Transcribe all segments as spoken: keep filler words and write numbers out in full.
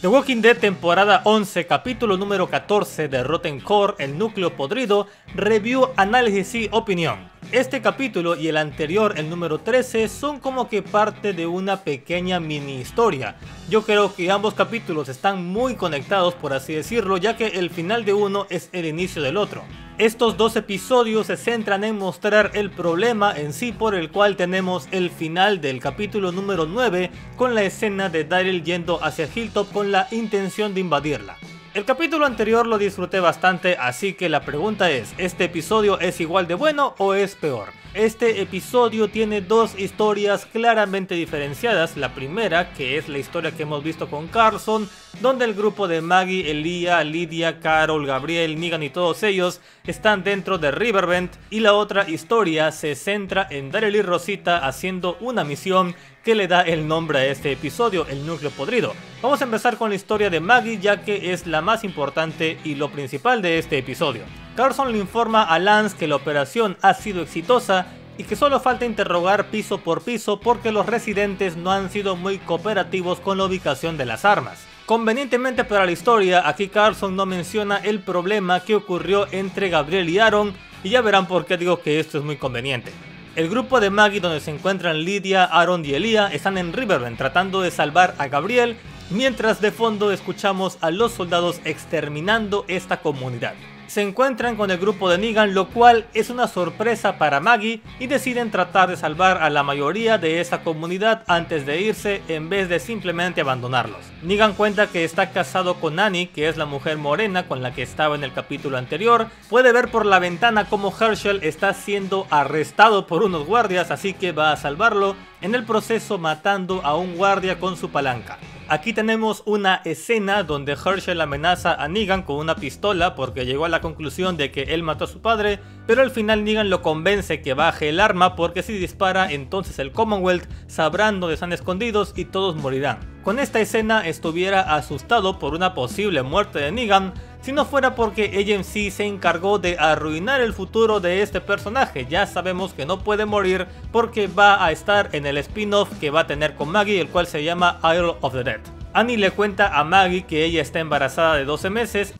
The Walking Dead temporada once, capítulo número catorce de Rotten Core, el núcleo podrido, review, análisis y opinión. Este capítulo y el anterior, el número trece, son como que parte de una pequeña mini historia. Yo creo que ambos capítulos están muy conectados, por así decirlo, ya que el final de uno es el inicio del otro. Estos dos episodios se centran en mostrar el problema en sí por el cual tenemos el final del capítulo número nueve con la escena de Daryl yendo hacia Hilltop con la intención de invadirla. El capítulo anterior lo disfruté bastante, así que la pregunta es, ¿este episodio es igual de bueno o es peor? Este episodio tiene dos historias claramente diferenciadas. La primera, que es la historia que hemos visto con Carson, donde el grupo de Maggie, Elia, Lydia, Carol, Gabriel, Negan y todos ellos están dentro de Riverbend. Y la otra historia se centra en Daryl y Rosita haciendo una misión que le da el nombre a este episodio, el núcleo podrido. Vamos a empezar con la historia de Maggie, ya que es la más importante y lo principal de este episodio. Carson le informa a Lance que la operación ha sido exitosa y que solo falta interrogar piso por piso porque los residentes no han sido muy cooperativos con la ubicación de las armas. Convenientemente para la historia, aquí Carson no menciona el problema que ocurrió entre Gabriel y Aaron, y ya verán por qué digo que esto es muy conveniente. El grupo de Maggie, donde se encuentran Lydia, Aaron y Elia, están en Riverbend tratando de salvar a Gabriel, mientras de fondo escuchamos a los soldados exterminando esta comunidad. Se encuentran con el grupo de Negan, lo cual es una sorpresa para Maggie, y deciden tratar de salvar a la mayoría de esa comunidad antes de irse en vez de simplemente abandonarlos. Negan cuenta que está casado con Annie, que es la mujer morena con la que estaba en el capítulo anterior. Puede ver por la ventana cómo Herschel está siendo arrestado por unos guardias, así que va a salvarlo, en el proceso matando a un guardia con su palanca. Aquí tenemos una escena donde Herschel amenaza a Negan con una pistola porque llegó a la conclusión de que él mató a su padre, pero al final Negan lo convence que baje el arma porque si dispara entonces el Commonwealth sabrán dónde están escondidos y todos morirán. Con esta escena estuviera asustado por una posible muerte de Negan si no fuera porque A M C se encargó de arruinar el futuro de este personaje. Ya sabemos que no puede morir porque va a estar en el spin-off que va a tener con Maggie, el cual se llama Isle of the Dead. Annie le cuenta a Maggie que ella está embarazada de doce meses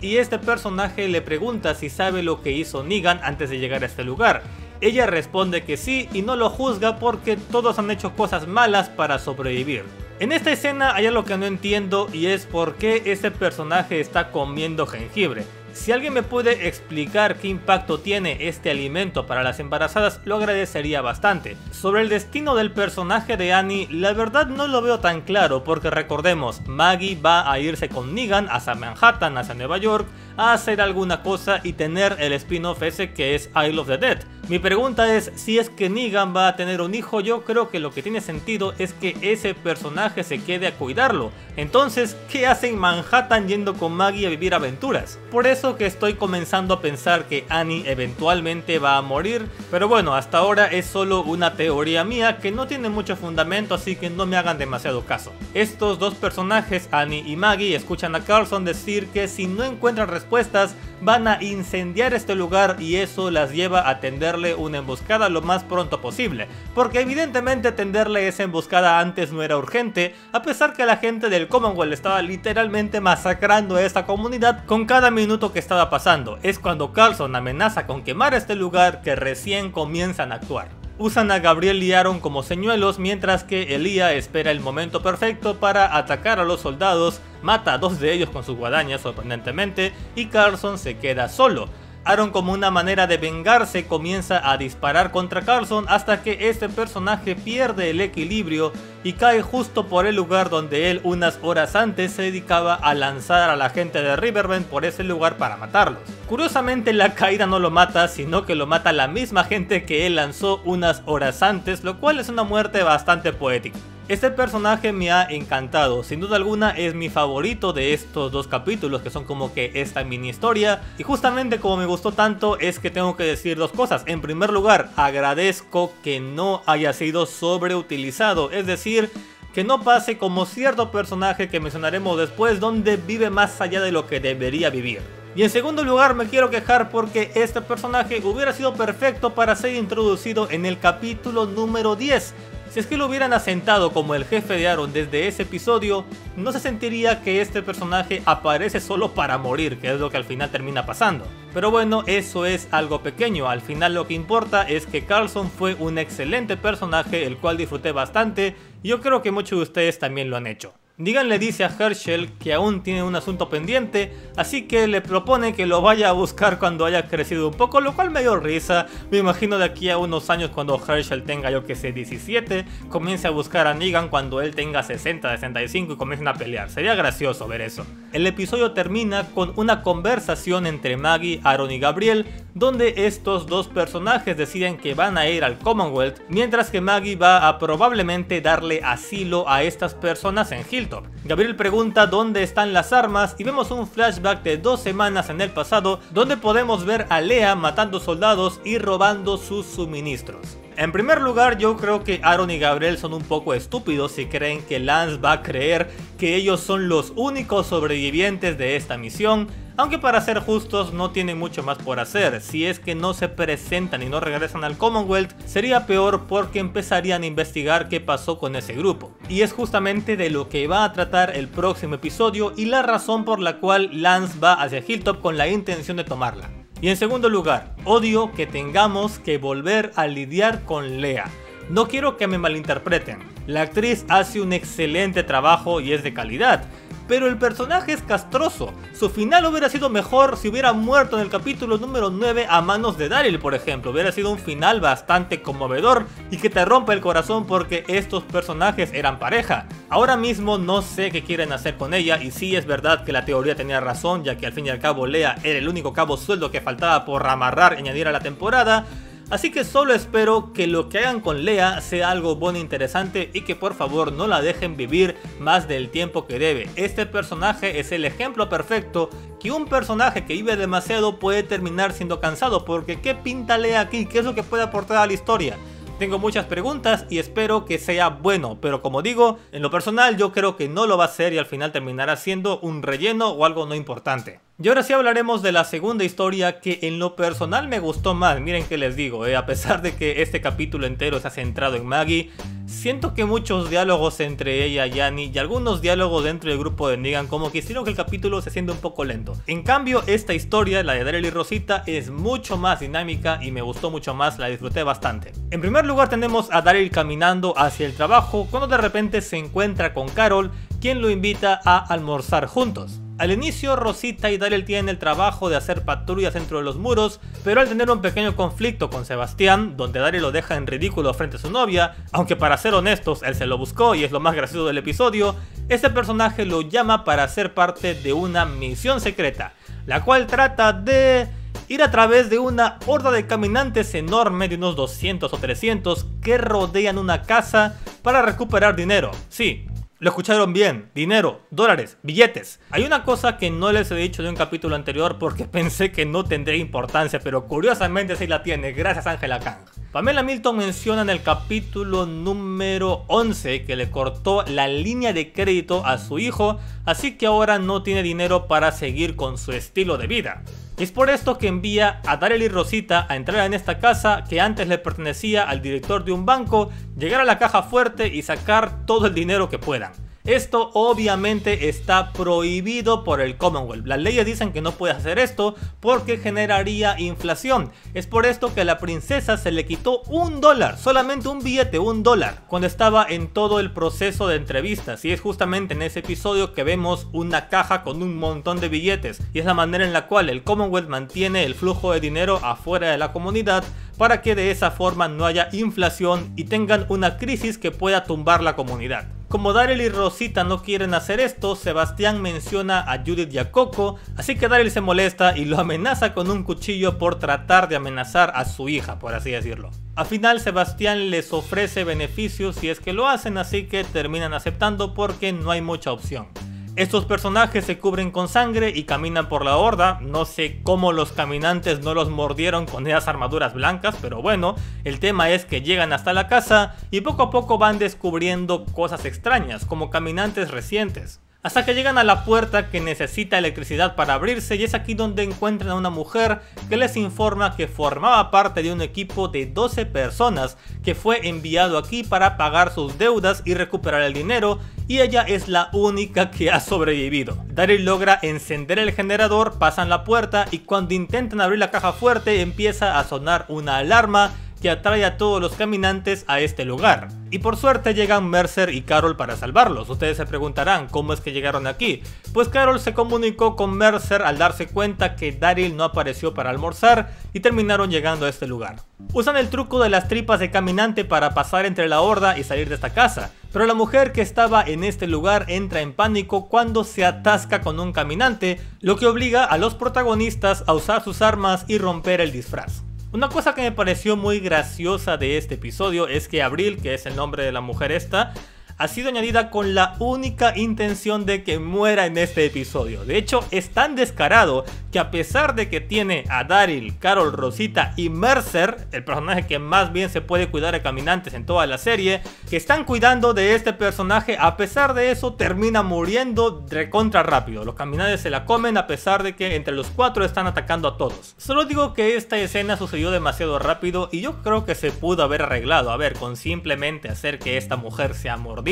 y este personaje le pregunta si sabe lo que hizo Negan antes de llegar a este lugar. Ella responde que sí y no lo juzga porque todos han hecho cosas malas para sobrevivir. En esta escena hay algo que no entiendo y es por qué este personaje está comiendo jengibre. Si alguien me puede explicar qué impacto tiene este alimento para las embarazadas, lo agradecería bastante. Sobre el destino del personaje de Annie, la verdad no lo veo tan claro porque recordemos, Maggie va a irse con Negan hacia Manhattan, hacia Nueva York, a hacer alguna cosa y tener el spin-off ese que es Isle of the Dead. Mi pregunta es, si es que Negan va a tener un hijo, yo creo que lo que tiene sentido es que ese personaje se quede a cuidarlo. Entonces, ¿qué hace en Manhattan yendo con Maggie a vivir aventuras? Por eso que estoy comenzando a pensar que Annie eventualmente va a morir, pero bueno, hasta ahora es solo una teoría mía que no tiene mucho fundamento, así que no me hagan demasiado caso. Estos dos personajes, Annie y Maggie, escuchan a Carson decir que si no encuentran respuestas van a incendiar este lugar y eso las lleva a tenderle una emboscada lo más pronto posible, porque evidentemente tenderle esa emboscada antes no era urgente, a pesar que la gente del Commonwealth estaba literalmente masacrando a esta comunidad con cada minuto que estaba pasando. Es cuando Carson amenaza con quemar este lugar que recién comienzan a actuar. Usan a Gabriel y Aaron como señuelos mientras que Elia espera el momento perfecto para atacar a los soldados, mata a dos de ellos con sus guadañas sorprendentemente y Carson se queda solo. Aaron, como una manera de vengarse, comienza a disparar contra Carson hasta que este personaje pierde el equilibrio y cae justo por el lugar donde él unas horas antes se dedicaba a lanzar a la gente de Riverbend por ese lugar para matarlos. Curiosamente la caída no lo mata, sino que lo mata la misma gente que él lanzó unas horas antes, lo cual es una muerte bastante poética. Este personaje me ha encantado, sin duda alguna es mi favorito de estos dos capítulos que son como que esta mini historia, y justamente como me gustó tanto es que tengo que decir dos cosas. En primer lugar, agradezco que no haya sido sobreutilizado, es decir, que no pase como cierto personaje que mencionaremos después donde vive más allá de lo que debería vivir. Y en segundo lugar me quiero quejar porque este personaje hubiera sido perfecto para ser introducido en el capítulo número diez, Si es que lo hubieran asentado como el jefe de Aaron desde ese episodio, no se sentiría que este personaje aparece solo para morir, que es lo que al final termina pasando. Pero bueno, eso es algo pequeño, al final lo que importa es que Carlson fue un excelente personaje, el cual disfruté bastante, y yo creo que muchos de ustedes también lo han hecho. Negan le dice a Herschel que aún tiene un asunto pendiente, así que le propone que lo vaya a buscar cuando haya crecido un poco, lo cual me dio risa. Me imagino de aquí a unos años cuando Herschel tenga, yo que sé, diecisiete, comience a buscar a Negan cuando él tenga sesenta, sesenta y cinco y comiencen a pelear. Sería gracioso ver eso. El episodio termina con una conversación entre Maggie, Aaron y Gabriel, donde estos dos personajes deciden que van a ir al Commonwealth, mientras que Maggie va a probablemente darle asilo a estas personas en Hilltop. Gabriel pregunta dónde están las armas y vemos un flashback de dos semanas en el pasado donde podemos ver a Lea matando soldados y robando sus suministros. En primer lugar, yo creo que Aaron y Gabriel son un poco estúpidos si creen que Lance va a creer que ellos son los únicos sobrevivientes de esta misión, aunque para ser justos no tienen mucho más por hacer. Si es que no se presentan y no regresan al Commonwealth, sería peor porque empezarían a investigar qué pasó con ese grupo. Y es justamente de lo que va a tratar el próximo episodio y la razón por la cual Lance va hacia Hilltop con la intención de tomarla. Y en segundo lugar, odio que tengamos que volver a lidiar con Lea. No quiero que me malinterpreten, la actriz hace un excelente trabajo y es de calidad, pero el personaje es castroso. Su final hubiera sido mejor si hubiera muerto en el capítulo número nueve a manos de Daryl, por ejemplo. Hubiera sido un final bastante conmovedor y que te rompe el corazón porque estos personajes eran pareja. Ahora mismo no sé qué quieren hacer con ella, y sí es verdad que la teoría tenía razón, ya que al fin y al cabo Lea era el único cabo sueldo que faltaba por amarrar y añadir a la temporada. Así que solo espero que lo que hagan con Lea sea algo bueno e interesante y que por favor no la dejen vivir más del tiempo que debe. Este personaje es el ejemplo perfecto que un personaje que vive demasiado puede terminar siendo cansado, porque ¿qué pinta Lea aquí? ¿Qué es lo que puede aportar a la historia? Tengo muchas preguntas y espero que sea bueno, pero como digo, en lo personal yo creo que no lo va a ser y al final terminará siendo un relleno o algo no importante. Y ahora sí hablaremos de la segunda historia, que en lo personal me gustó más. Miren que les digo, eh, a pesar de que este capítulo entero se ha centrado en Maggie, siento que muchos diálogos entre ella y Annie y algunos diálogos dentro del grupo de Negan como que hicieron que el capítulo se sienta un poco lento. En cambio, esta historia, la de Daryl y Rosita, es mucho más dinámica y me gustó mucho más, la disfruté bastante. En primer lugar tenemos a Daryl caminando hacia el trabajo cuando de repente se encuentra con Carol, quien lo invita a almorzar juntos. Al inicio, Rosita y Daryl tienen el trabajo de hacer patrullas dentro de los muros, pero al tener un pequeño conflicto con Sebastián, donde Daryl lo deja en ridículo frente a su novia, aunque para ser honestos él se lo buscó y es lo más gracioso del episodio, este personaje lo llama para ser parte de una misión secreta, la cual trata de ir a través de una horda de caminantes enorme de unos doscientos o trescientos que rodean una casa para recuperar dinero. Sí. Lo escucharon bien, dinero, dólares, billetes. Hay una cosa que no les he dicho de un capítulo anterior porque pensé que no tendría importancia, pero curiosamente sí la tiene, gracias Ángela Kang. Pamela Milton menciona en el capítulo número once que le cortó la línea de crédito a su hijo, así que ahora no tiene dinero para seguir con su estilo de vida. Y es por esto que envía a Daryl y Rosita a entrar en esta casa que antes le pertenecía al director de un banco, llegar a la caja fuerte y sacar todo el dinero que puedan. Esto obviamente está prohibido por el Commonwealth. Las leyes dicen que no puedes hacer esto porque generaría inflación. Es por esto que a la princesa se le quitó un dólar, solamente un billete, un dólar, cuando estaba en todo el proceso de entrevistas. Y es justamente en ese episodio que vemos una caja con un montón de billetes. Y es la manera en la cual el Commonwealth mantiene el flujo de dinero afuera de la comunidad para que de esa forma no haya inflación y tengan una crisis que pueda tumbar la comunidad. Como Daryl y Rosita no quieren hacer esto, Sebastián menciona a Judith y a Coco, así que Daryl se molesta y lo amenaza con un cuchillo por tratar de amenazar a su hija, por así decirlo. Al final Sebastián les ofrece beneficios si es que lo hacen, así que terminan aceptando porque no hay mucha opción. Estos personajes se cubren con sangre y caminan por la horda. No sé cómo los caminantes no los mordieron con esas armaduras blancas, pero bueno, el tema es que llegan hasta la casa y poco a poco van descubriendo cosas extrañas, como caminantes recientes. hasta que llegan a la puerta que necesita electricidad para abrirse, y es aquí donde encuentran a una mujer que les informa que formaba parte de un equipo de doce personas que fue enviado aquí para pagar sus deudas y recuperar el dinero, y ella es la única que ha sobrevivido. Daryl logra encender el generador, pasan la puerta y cuando intentan abrir la caja fuerte empieza a sonar una alarma que atrae a todos los caminantes a este lugar. Y por suerte llegan Mercer y Carol para salvarlos. Ustedes se preguntarán cómo es que llegaron aquí. Pues Carol se comunicó con Mercer al darse cuenta que Daryl no apareció para almorzar y terminaron llegando a este lugar. Usan el truco de las tripas de caminante para pasar entre la horda y salir de esta casa, pero la mujer que estaba en este lugar entra en pánico cuando se atasca con un caminante, lo que obliga a los protagonistas a usar sus armas y romper el disfraz. Una cosa que me pareció muy graciosa de este episodio es que Abril, que es el nombre de la mujer esta, ha sido añadida con la única intención de que muera en este episodio. De hecho, es tan descarado que a pesar de que tiene a Daryl, Carol, Rosita y Mercer, el personaje que más bien se puede cuidar de caminantes en toda la serie, que están cuidando de este personaje, a pesar de eso termina muriendo recontra rápido. Los caminantes se la comen a pesar de que entre los cuatro están atacando a todos. Solo digo que esta escena sucedió demasiado rápido y yo creo que se pudo haber arreglado. A ver, con simplemente hacer que esta mujer sea mordida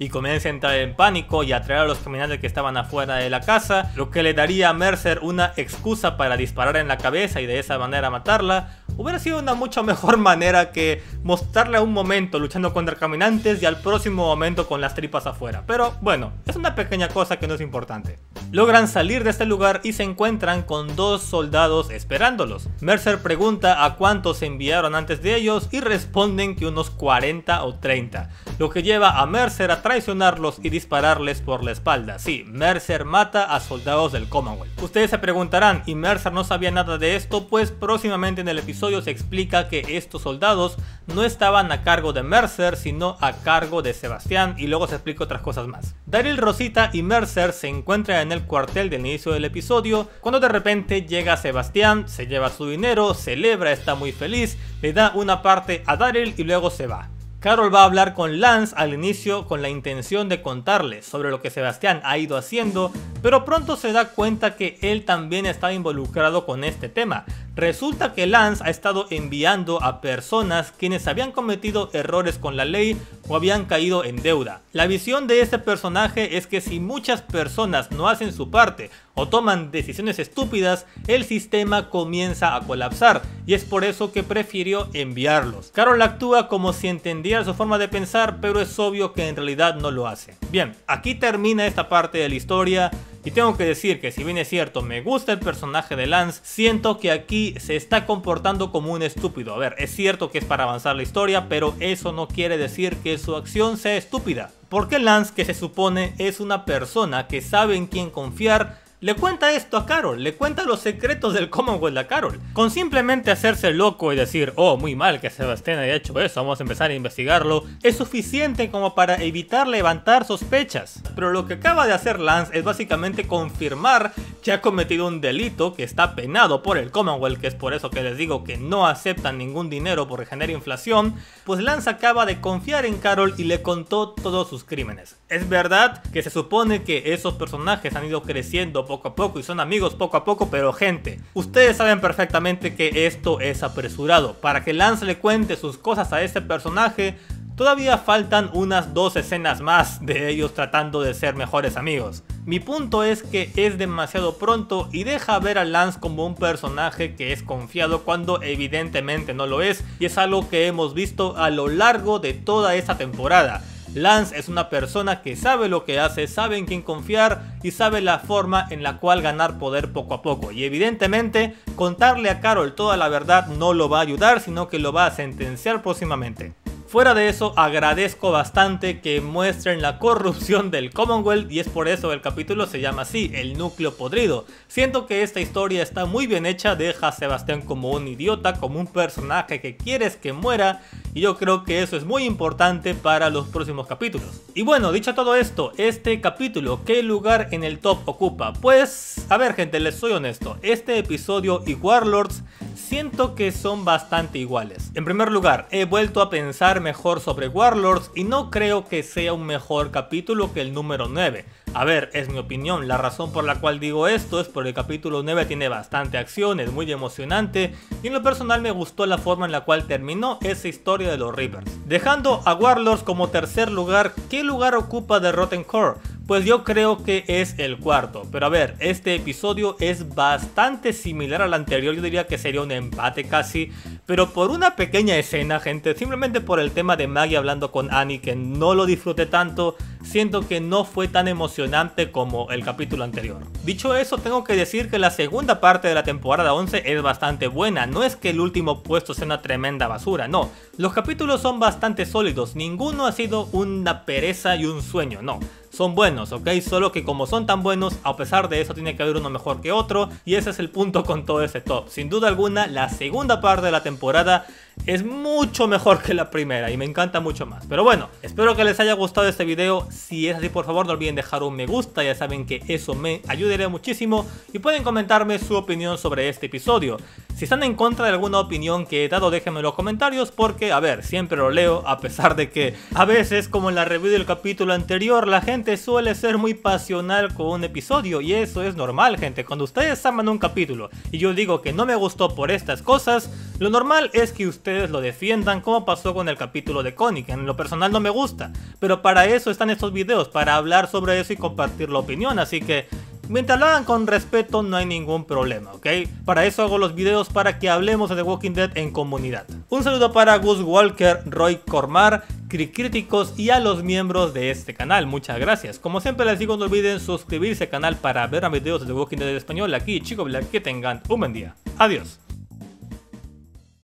y comienza a entrar en pánico y atraer a los caminantes que estaban afuera de la casa, lo que le daría a Mercer una excusa para disparar en la cabeza y de esa manera matarla. Hubiera sido una mucho mejor manera que mostrarle un momento luchando contra caminantes y al próximo momento con las tripas afuera, pero bueno, es una pequeña cosa que no es importante. Logran salir de este lugar y se encuentran con dos soldados esperándolos. Mercer pregunta a cuántos enviaron antes de ellos y responden que unos cuarenta o treinta, lo que lleva a Mercer a traicionarlos y dispararles por la espalda. Sí, Mercer mata a soldados del Commonwealth. Ustedes se preguntarán, ¿y Mercer no sabía nada de esto? Pues próximamente en el episodio se explica que estos soldados no estaban a cargo de Mercer, sino a cargo de Sebastián, y luego se explica otras cosas más. Daryl, Rosita y Mercer se encuentran en el cuartel del inicio del episodio cuando de repente llega Sebastián, se lleva su dinero, celebra, está muy feliz, le da una parte a Daryl y luego se va. Carol va a hablar con Lance al inicio con la intención de contarle sobre lo que Sebastián ha ido haciendo, pero pronto se da cuenta que él también está involucrado con este tema. Resulta que Lance ha estado enviando a personas quienes habían cometido errores con la ley o habían caído en deuda. La visión de este personaje es que si muchas personas no hacen su parte o toman decisiones estúpidas, el sistema comienza a colapsar, y es por eso que prefirió enviarlos. Carol actúa como si entendiera su forma de pensar, pero es obvio que en realidad no lo hace. Bien, aquí termina esta parte de la historia. Y tengo que decir que si bien es cierto, me gusta el personaje de Lance, siento que aquí se está comportando como un estúpido. A ver, es cierto que es para avanzar la historia, pero eso no quiere decir que su acción sea estúpida. Porque Lance, que se supone es una persona que sabe en quién confiar, le cuenta esto a Carol, le cuenta los secretos del Commonwealth a Carol. Con simplemente hacerse loco y decir, oh, muy mal que Sebastián haya hecho eso, vamos a empezar a investigarlo, es suficiente como para evitar levantar sospechas. Pero lo que acaba de hacer Lance es básicamente confirmar que ha cometido un delito que está penado por el Commonwealth, que es por eso que les digo que no aceptan ningún dinero porque genera inflación. Pues Lance acaba de confiar en Carol y le contó todos sus crímenes. Es verdad que se supone que esos personajes han ido creciendo poco a poco y son amigos poco a poco, pero gente, ustedes saben perfectamente que esto es apresurado. Para que Lance le cuente sus cosas a este personaje, todavía faltan unas dos escenas más de ellos tratando de ser mejores amigos. Mi punto es que es demasiado pronto y deja ver a Lance como un personaje que es confiado cuando evidentemente no lo es, y es algo que hemos visto a lo largo de toda esta temporada. Lance es una persona que sabe lo que hace, sabe en quién confiar y sabe la forma en la cual ganar poder poco a poco, y evidentemente contarle a Carol toda la verdad no lo va a ayudar, sino que lo va a sentenciar próximamente. Fuera de eso, agradezco bastante que muestren la corrupción del Commonwealth, y es por eso el capítulo se llama así, el núcleo podrido. Siento que esta historia está muy bien hecha, deja a Sebastián como un idiota, como un personaje que quieres que muera, y yo creo que eso es muy importante para los próximos capítulos. Y bueno, dicho todo esto, este capítulo, ¿qué lugar en el top ocupa? Pues, a ver gente, les soy honesto, este episodio y Warlords siento que son bastante iguales. En primer lugar, he vuelto a pensar mejor sobre Warlords y no creo que sea un mejor capítulo que el número nueve. A ver, es mi opinión, la razón por la cual digo esto es porque el capítulo nueve tiene bastante acción, es muy emocionante y en lo personal me gustó la forma en la cual terminó esa historia de los Reapers. Dejando a Warlords como tercer lugar, ¿qué lugar ocupa The Rotten Core? Pues yo creo que es el cuarto, pero a ver, este episodio es bastante similar al anterior, yo diría que sería un empate casi, pero por una pequeña escena, gente, simplemente por el tema de Maggie hablando con Annie, que no lo disfruté tanto, siento que no fue tan emocionante como el capítulo anterior. Dicho eso, tengo que decir que la segunda parte de la temporada once es bastante buena, no es que el último puesto sea una tremenda basura, no, los capítulos son bastante sólidos, ninguno ha sido una pereza y un sueño, no. Son buenos, ok, solo que como son tan buenos, a pesar de eso tiene que haber uno mejor que otro, y ese es el punto con todo ese top. Sin duda alguna, la segunda parte de la temporada es mucho mejor que la primera y me encanta mucho más. Pero bueno, espero que les haya gustado este video. Si es así, por favor no olviden dejar un me gusta, ya saben que eso me ayudaría muchísimo, y pueden comentarme su opinión sobre este episodio. Si están en contra de alguna opinión que he dado, déjenme en los comentarios porque, a ver, siempre lo leo, a pesar de que a veces, como en la review del capítulo anterior, la gente suele ser muy pasional con un episodio y eso es normal, gente. Cuando ustedes aman un capítulo y yo digo que no me gustó por estas cosas, lo normal es que ustedes ustedes lo defiendan, como pasó con el capítulo de Connie, que en lo personal no me gusta, pero para eso están estos videos, para hablar sobre eso y compartir la opinión, así que mientras lo hagan con respeto no hay ningún problema, ¿ok? Para eso hago los videos, para que hablemos de The Walking Dead en comunidad. Un saludo para Gus Walker, Roy Cormar, Cricríticos y a los miembros de este canal, muchas gracias. Como siempre les digo, no olviden suscribirse al canal para ver más videos de The Walking Dead en español. Aquí Chico Black, que tengan un buen día. Adiós.